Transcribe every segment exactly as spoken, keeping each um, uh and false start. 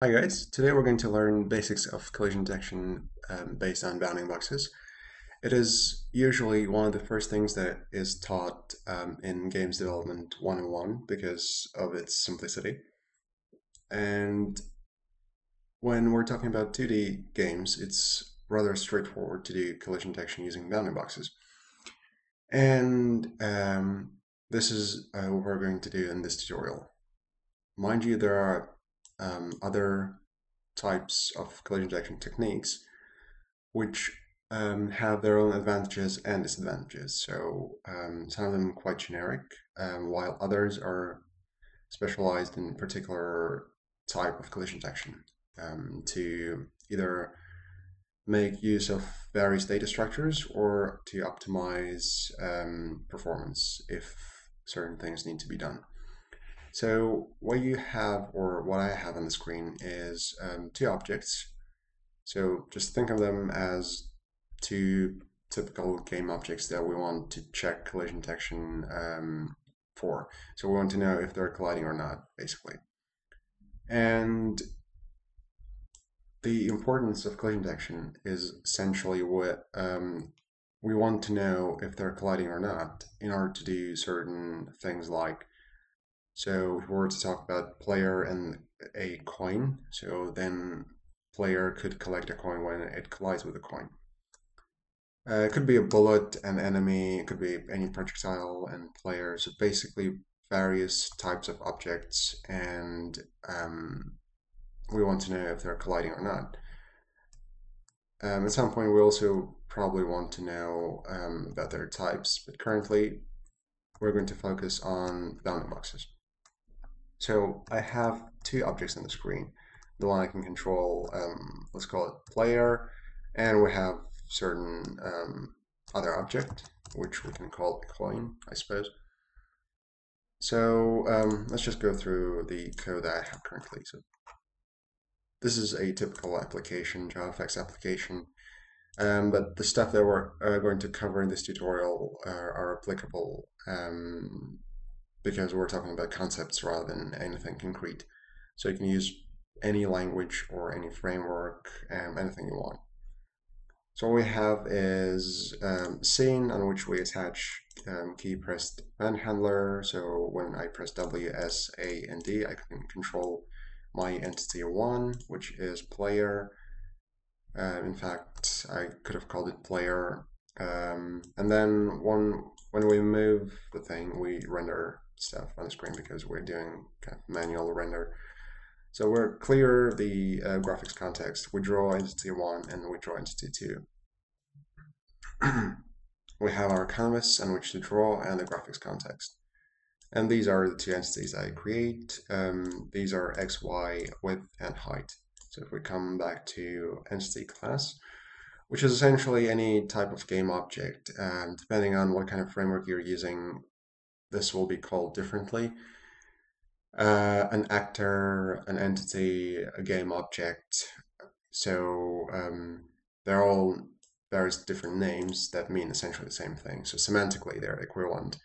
Hi guys, today we're going to learn basics of collision detection um, based on bounding boxes. It is usually one of the first things that is taught um, in games development one oh one because of its simplicity. And when we're talking about two D games, it's rather straightforward to do collision detection using bounding boxes. And um, this is uh, what we're going to do in this tutorial. Mind you, there are Um, other types of collision detection techniques which um, have their own advantages and disadvantages. So um, some of them quite generic, um, while others are specialized in particular type of collision detection um, to either make use of various data structures or to optimize um, performance if certain things need to be done. So what you have, or what I have on the screen, is um, two objects. So just think of them as two typical game objects that we want to check collision detection um, for. So we want to know if they're colliding or not, basically. And the importance of collision detection is essentially what um, we want to know if they're colliding or not in order to do certain things like, so if we were to talk about player and a coin, so then player could collect a coin when it collides with a coin. Uh, it could be a bullet, an enemy, it could be any projectile and player. So basically various types of objects, and um, we want to know if they're colliding or not. Um, at some point we also probably want to know um, about their types, but currently we're going to focus on bounding boxes. So I have two objects on the screen, the one I can control, um, let's call it player, and we have certain um, other object, which we can call a coin, I suppose. So um, let's just go through the code that I have currently. So this is a typical application, JavaFX application, um, but the stuff that we're uh, going to cover in this tutorial uh, are applicable um, because we're talking about concepts rather than anything concrete. So you can use any language or any framework, um, anything you want. So what we have is um, scene on which we attach um, key pressed event handler. So when I press W, S, A, and D, I can control my entity one, which is player. Uh, in fact, I could have called it player. Um, and then one, when we move the thing, we render stuff on the screen because we're doing kind of manual render. So we're clear the uh, graphics context. We draw entity one and we draw entity two. We have our canvas on which to draw and the graphics context. And these are the two entities I create. Um, these are X, Y, width, and height. So if we come back to entity class, which is essentially any type of game object, and um, depending on what kind of framework you're using, this will be called differently. Uh, an actor, an entity, a game object. So um, they're all various different names that mean essentially the same thing. So semantically, they're equivalent.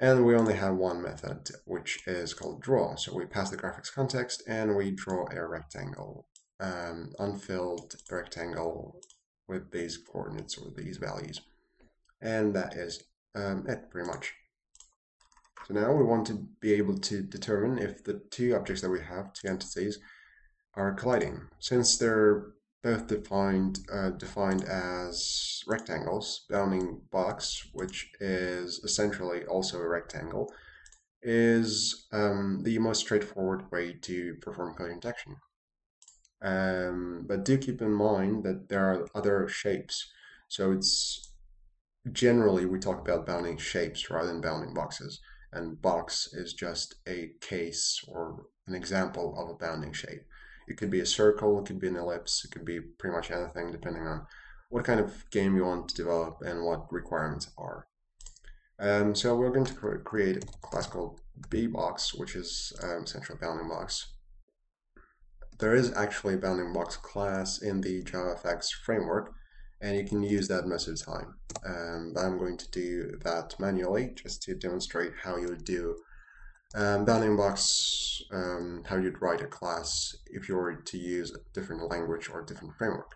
And we only have one method, which is called draw. So we pass the graphics context and we draw a rectangle, um, unfilled rectangle with these coordinates or these values. And that is um, it pretty much. So now we want to be able to determine if the two objects that we have, two entities, are colliding. Since they're both defined uh, defined as rectangles, bounding box, which is essentially also a rectangle, is um, the most straightforward way to perform collision detection. Um, but do keep in mind that there are other shapes. So it's generally we talk about bounding shapes rather than bounding boxes, and box is just a case or an example of a bounding shape. It could be a circle, it could be an ellipse, it could be pretty much anything depending on what kind of game you want to develop and what requirements are. Um, so we're going to cre create a class called B box, which is um, essentially a bounding box. There is actually a bounding box class in the JavaFX framework, and you can use that most of the time. Um, but I'm going to do that manually just to demonstrate how you would do Um, bounding box, um, how you'd write a class if you were to use a different language or a different framework.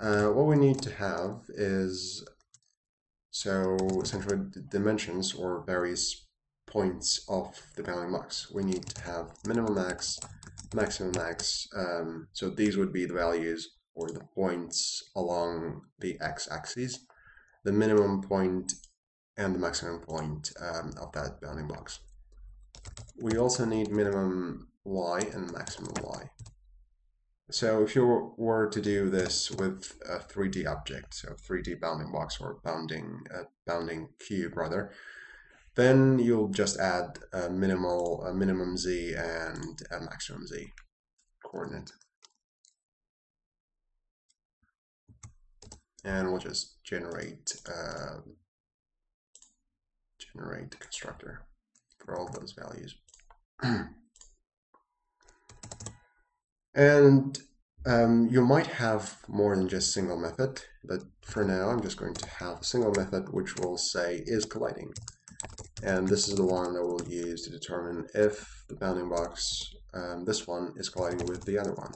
Uh, what we need to have is, so essentially dimensions or various points of the bounding box. We need to have minimum max, maximum max. Um, so these would be the values or the points along the x-axis, the minimum point and the maximum point um, of that bounding box. We also need minimum y and maximum y. So if you were to do this with a three D object, so three D bounding box or bounding uh, bounding cube rather, then you'll just add a minimal a minimum z and a maximum z coordinate, and we'll just generate. Uh, generate the constructor for all those values. And um, you might have more than just single method, but for now I'm just going to have a single method which will say is colliding. And this is the one that we'll use to determine if the bounding box, um, this one, is colliding with the other one.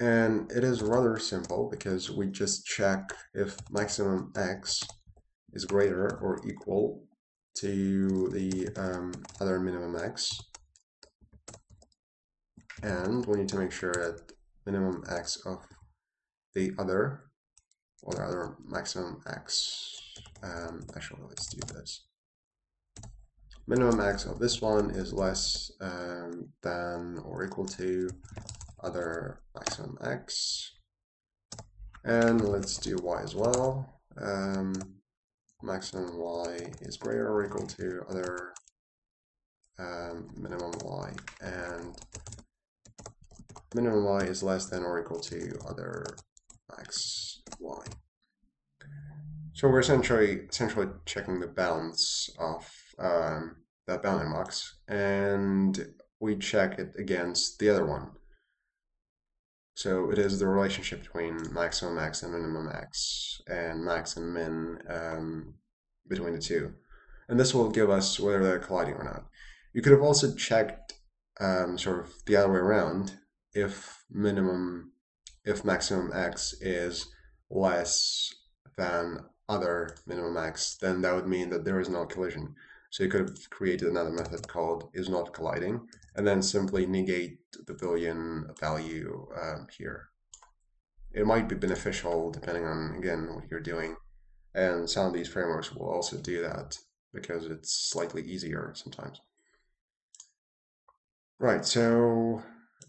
And it is rather simple because we just check if maximum x is greater or equal to the um, other minimum x, and we need to make sure that minimum x of the other or the other maximum x, um, actually let's do this, minimum x of this one is less um, than or equal to other maximum x, and let's do y as well. um, Maximum y is greater or equal to other um, minimum y, and minimum y is less than or equal to other max y. So we're essentially essentially checking the bounds of um, that bounding box, and we check it against the other one. So it is the relationship between maximum x and minimum x, and max and min um, between the two. And this will give us whether they're colliding or not. You could have also checked um, sort of the other way around, if minimum, if maximum x is less than other minimum x, then that would mean that there is no collision. So you could have created another method called is not colliding, and then simply negate the boolean value um, here. It might be beneficial depending on, again, what you're doing. And some of these frameworks will also do that because it's slightly easier sometimes. Right, so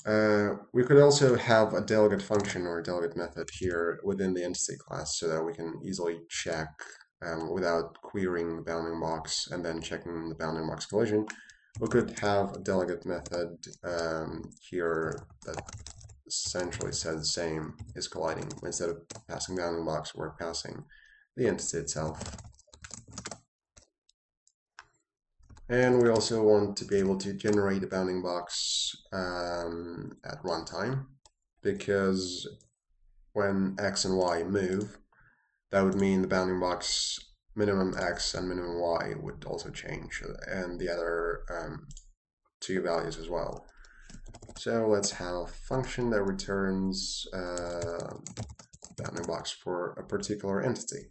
uh, we could also have a delegate function or a delegate method here within the entity class so that we can easily check Um, without querying the bounding box and then checking the bounding box collision. We could have a delegate method um, here that essentially says the same is colliding. Instead of passing bounding box, we're passing the entity itself. And we also want to be able to generate a bounding box um, at runtime, because when x and y move, that would mean the bounding box minimum x and minimum y would also change, and the other um, two values as well. So let's have a function that returns uh, bounding box for a particular entity.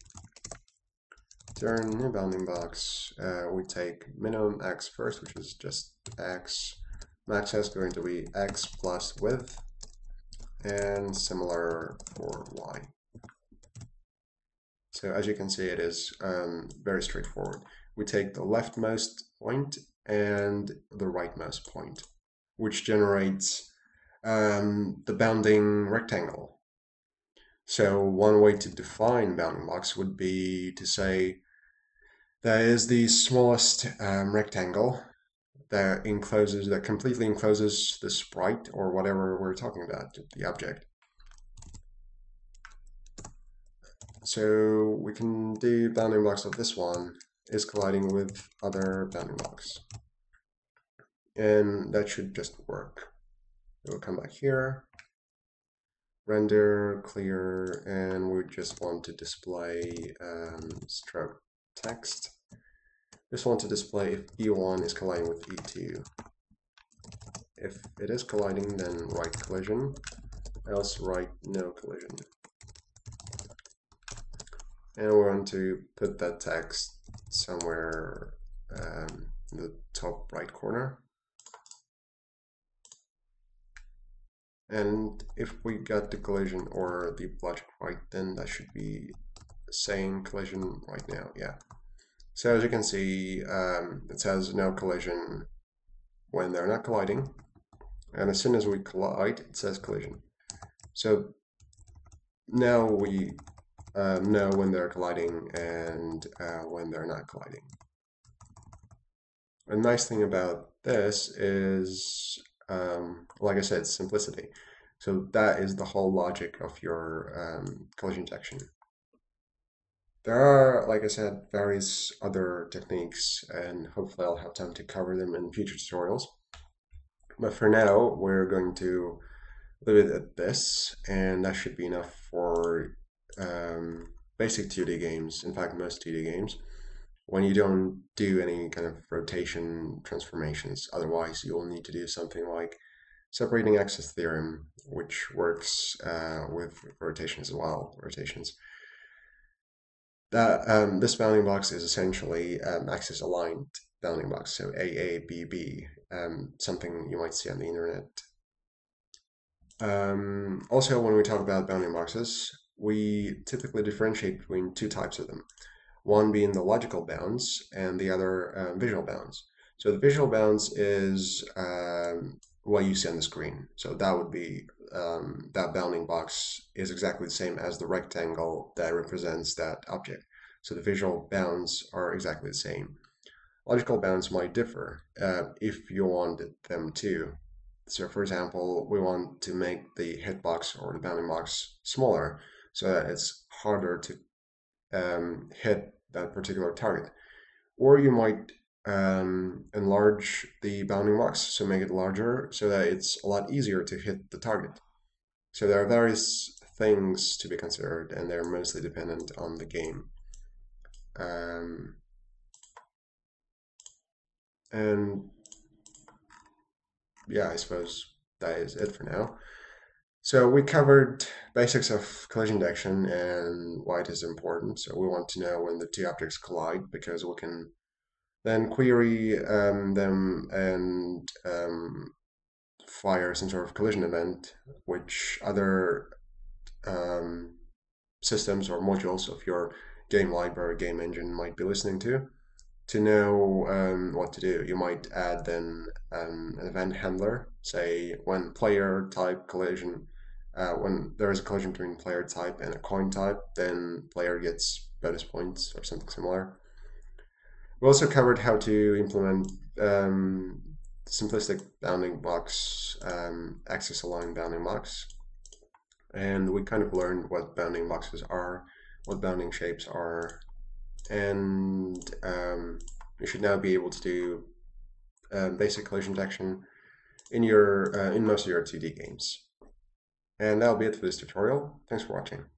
Return new bounding box. Uh, we take minimum x first, which is just x. Max is going to be x plus width, and similar for y. So as you can see, it is um, very straightforward. We take the leftmost point and the rightmost point, which generates um, the bounding rectangle. So one way to define bounding box would be to say that is the smallest um, rectangle that encloses, that completely encloses the sprite or whatever we're talking about, the object. So we can do bounding box of this one is colliding with other bounding box. And that should just work. We'll come back here, render, clear, and we just want to display um, stroke text. just want to display if E one is colliding with E two. If it is colliding, then write collision, else write no collision. And we want to put that text somewhere um, in the top right corner. And if we got the collision or the logic right, then that should be saying collision right now. Yeah. So as you can see, um, it says no collision when they're not colliding. And as soon as we collide, it says collision. So now we Um, know when they're colliding and uh, when they're not colliding. A nice thing about this is, um, like I said, simplicity. So that is the whole logic of your um, collision detection. There are, like I said, various other techniques, and hopefully I'll have time to cover them in future tutorials. But for now, we're going to leave it at this, and that should be enough for Um, basic two D games, in fact most two D games, when you don't do any kind of rotation transformations. Otherwise you will need to do something like separating axis theorem, which works uh, with rotations as well, rotations. That, um, this bounding box is essentially um, axis aligned bounding box, so A A B B, um, something you might see on the internet. Um, also, when we talk about bounding boxes, we typically differentiate between two types of them, one being the logical bounds and the other uh, visual bounds. So the visual bounds is um, what you see on the screen. So that would be, um, that bounding box is exactly the same as the rectangle that represents that object. So the visual bounds are exactly the same. Logical bounds might differ uh, if you wanted them to. So for example, we want to make the hitbox or the bounding box smaller, so that it's harder to um, hit that particular target. Or you might um, enlarge the bounding box, so make it larger, so that it's a lot easier to hit the target. So there are various things to be considered, and they're mostly dependent on the game. Um, and yeah, I suppose that is it for now. So we covered basics of collision detection and why it is important. So we want to know when the two objects collide, because we can then query um, them and um, fire some sort of collision event, which other um, systems or modules of your game library, game engine might be listening to, to know um, what to do. You might add then um, an event handler, say when player type collision, Uh, when there is a collision between player type and a coin type, then player gets bonus points or something similar. We also covered how to implement um, simplistic bounding box, um, axis aligned bounding box, and we kind of learned what bounding boxes are, what bounding shapes are, and um, you should now be able to do uh, basic collision detection in your uh, in most of your two D games. And that'll be it for this tutorial. Thanks for watching.